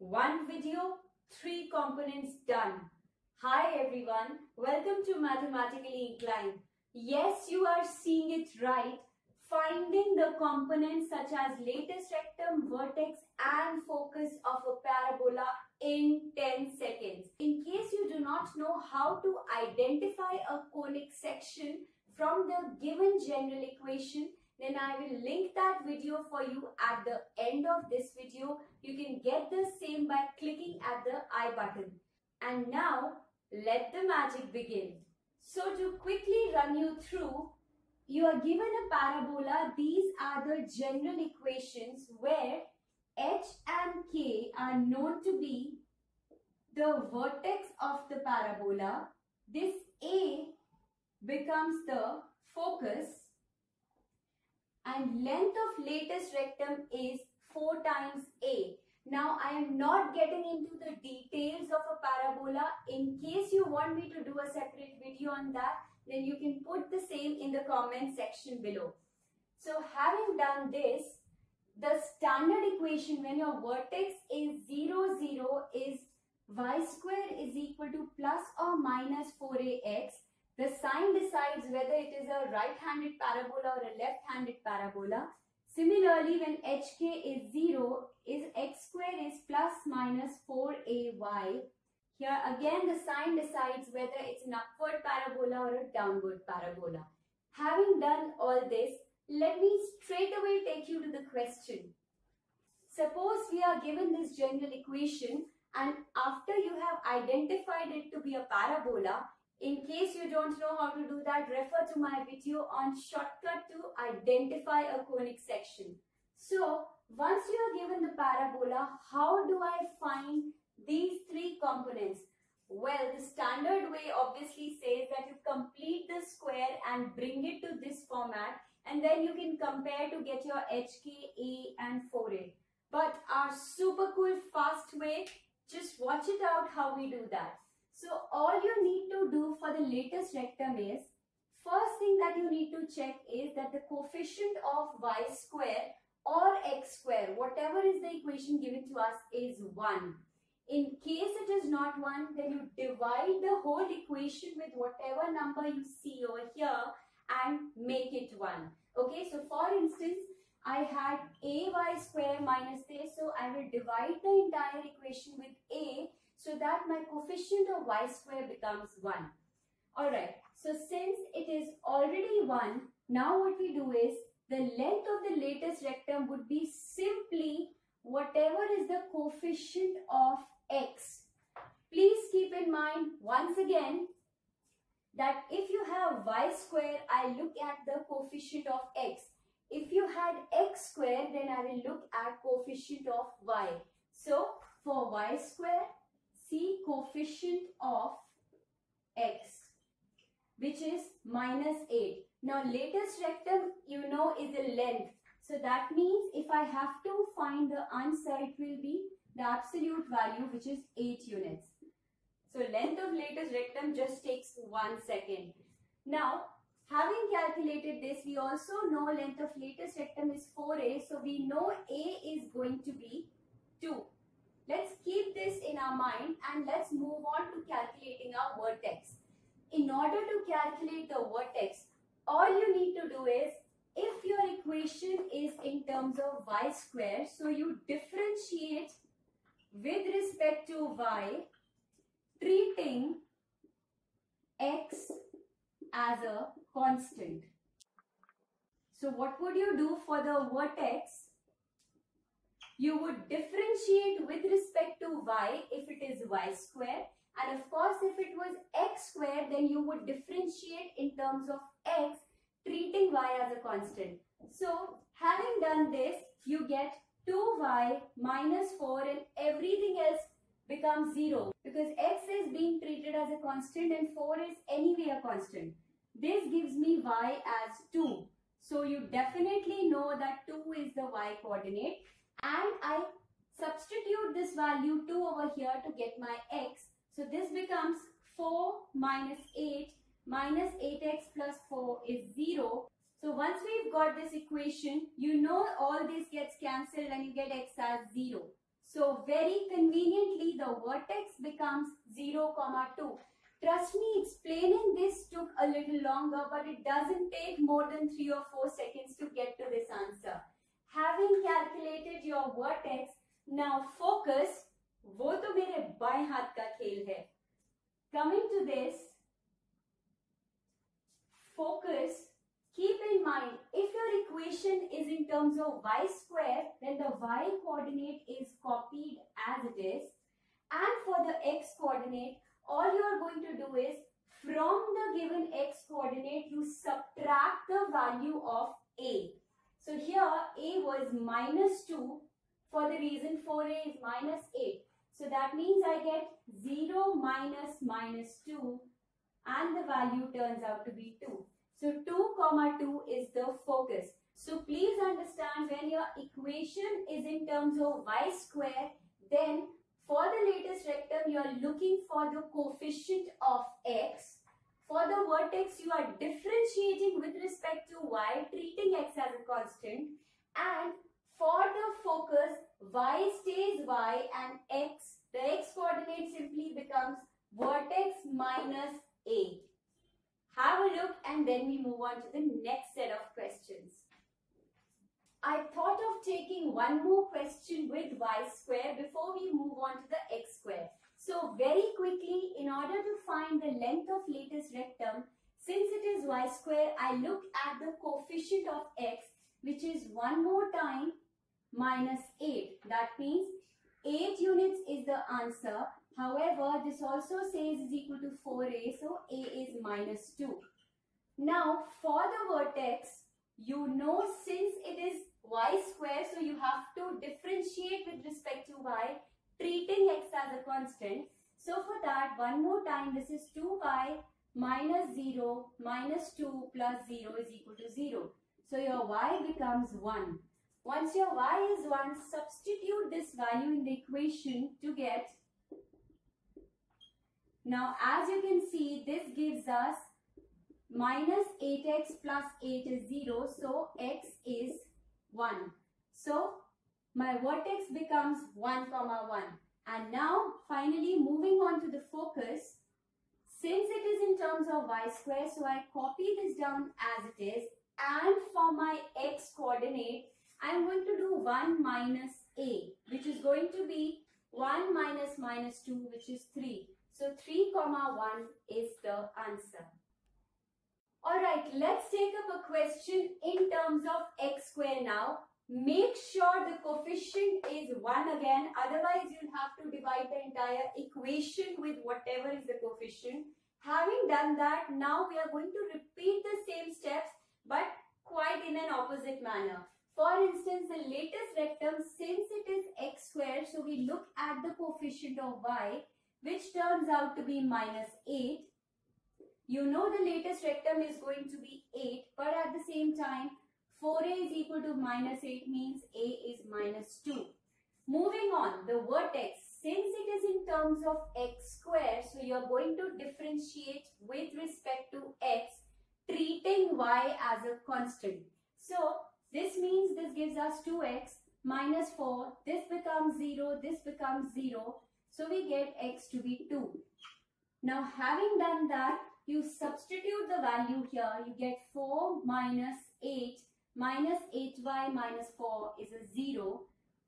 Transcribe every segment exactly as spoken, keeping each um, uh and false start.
One video, three components done. Hi everyone, welcome to Mathematically Inclined. Yes, you are seeing it right. Finding the components such as latus rectum, vertex and focus of a parabola in ten seconds. In case you do not know how to identify a conic section from the given general equation, then I will link that video for you at the end of this video. You can get the same by clicking at the I button. And now, let the magic begin. So to quickly run you through, you are given a parabola. These are the general equations where h and k are known to be the vertex of the parabola. This A becomes the focus. And length of latus rectum is four times A. Now I am not getting into the details of a parabola. In case you want me to do a separate video on that, then you can put the same in the comment section below. So having done this, the standard equation when your vertex is zero, zero is y square is equal to plus or minus four A x. The sign decides whether it is a right-handed parabola or a left-handed parabola. Similarly, when hk is zero, is x square is plus minus four A y. Here again the sign decides whether it's an upward parabola or a downward parabola. Having done all this, let me straight away take you to the question. Suppose we are given this general equation, and after you have identified it to be a parabola, in case you don't know how to do that, refer to my video on shortcut to identify a conic section. So, once you are given the parabola, how do I find these three components? Well, the standard way obviously says that you complete the square and bring it to this format, and then you can compare to get your H K, A and four A. But our super cool fast way, just watch it out how we do that. So all you need to do for the latus rectum is, first thing that you need to check is that the coefficient of y square or x square, whatever is the equation given to us, is one. In case it is not one, then you divide the whole equation with whatever number you see over here and make it one. Okay, so for instance, I had A y square minus this, so I will divide the entire equation with a, so that my coefficient of y square becomes one. Alright, so since it is already one, now what we do is, the length of the latus rectum would be simply whatever is the coefficient of x. Please keep in mind once again, that if you have y square, I look at the coefficient of x. If you had x square, then I will look at coefficient of y. So, for y square, see coefficient of x, which is minus eight. Now latus rectum, you know, is a length. So that means if I have to find the answer, it will be the absolute value, which is eight units. So length of latus rectum just takes one second. Now, having calculated this, we also know length of latus rectum is four A. So we know A is going to be two. Let's keep this in our mind and let's move on to calculating our vertex. In order to calculate the vertex, all you need to do is, if your equation is in terms of y square, so you differentiate with respect to y, treating x as a constant. So what would you do for the vertex? You would differentiate with respect to y if it is y square, and of course if it was x square, then you would differentiate in terms of x, treating y as a constant. So having done this, you get two y minus four and everything else becomes zero, because x is being treated as a constant and four is anyway a constant. This gives me y as two. So you definitely know that two is the y coordinate. And I substitute this value two over here to get my x. So this becomes four minus eight minus eight x plus four is zero. So once we've got this equation, you know all this gets cancelled and you get x as zero. So very conveniently the vertex becomes zero comma two. Trust me, explaining this took a little longer, but it doesn't take more than three or four seconds to get to this answer. Having calculated your vertex, now focus, वो तो मेरे बाएं हाथ का खेल है. Coming to this, focus, keep in mind, if your equation is in terms of y square, then the y coordinate is copied as it is. And for the x coordinate, all you are going to do is, from the given x coordinate, you subtract the value of a. So here, a was minus two, for the reason four a is minus eight. So that means I get zero minus minus two, and the value turns out to be two. So two comma two is the focus. So please understand, when your equation is in terms of y square, then for the latus rectum, you are looking for the coefficient of x. For the vertex, you are differentiating with respect to y, treating x as a constant. And for the focus, y stays y and x, the x coordinate simply becomes vertex minus a. Have a look and then we move on to the next set of questions. I thought of taking one more question with y square before we move on to the x square. So very quickly, in order to find the length of latus rectum, since it is y square, I look at the coefficient of x, which is one more time minus eight. That means eight units is the answer. However, this also says is equal to four a, so a is minus two. Now, for the vertex, you know, since it is y square, so you have to differentiate with respect to y, treating x as a constant. So for that, one more time, this is two y minus zero minus two plus zero is equal to zero. So your y becomes one. Once your y is one, substitute this value in the equation to get. Now, as you can see, this gives us minus eight x plus eight is zero, so x is one. So, my vertex becomes one comma one. And now, finally, moving on to the focus. Since it is in terms of y square, so I copy this down as it is. And for my x coordinate, I'm going to do one minus a, which is going to be one minus minus two, which is three. So three comma one is the answer. Alright, let's take up a question in terms of x square now. Make sure the coefficient is one again, otherwise you'll have to divide the entire equation with whatever is the coefficient. Having done that, now we are going to repeat the same steps but quite in an opposite manner. For instance, the latus rectum, since it is x squared, so we look at the coefficient of y, which turns out to be minus eight. You know the latus rectum is going to be eight, but at the same time, four a is equal to minus eight means a is minus two. Moving on, the vertex, since it is in terms of x squared, so you're going to differentiate with respect to x, treating y as a constant. So, this means this gives us two x minus four, this becomes zero, this becomes zero, so we get x to be two. Now, having done that, you substitute the value here. You get four minus eight minus eight y minus four is a zero.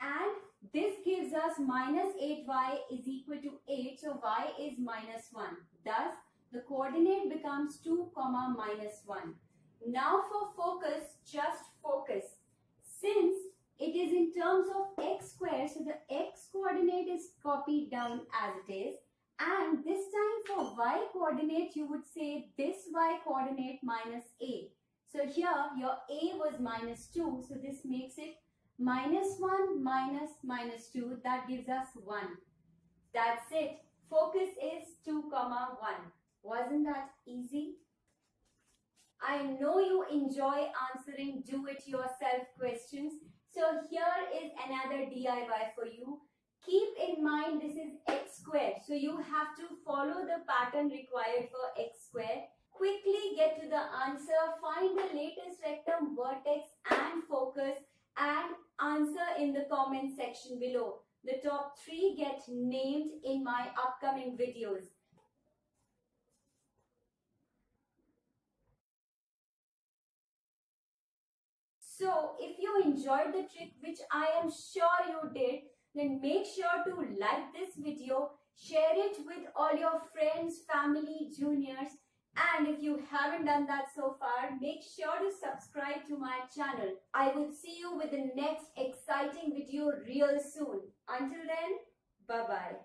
And this gives us minus eight y is equal to eight. So, y is minus one. Thus, the coordinate becomes two comma minus one. Now, for focus, just focus. Since it is in terms of x square, so the x coordinate is copied down as it is. And this time for y coordinate, you would say this y coordinate minus a. So here your a was minus two. So this makes it minus one minus minus two. That gives us one. That's it. Focus is two comma one. Wasn't that easy? I know you enjoy answering do-it-yourself questions. So here is another D I Y for you. Keep in mind this is x squared, so you have to follow the pattern required for x squared. Quickly get to the answer, find the latus rectum, vertex and focus and answer in the comment section below. The top three get named in my upcoming videos. So if you enjoyed the trick, which I am sure you did, then make sure to like this video, share it with all your friends, family, juniors, and if you haven't done that so far, make sure to subscribe to my channel. I will see you with the next exciting video real soon. Until then, bye-bye.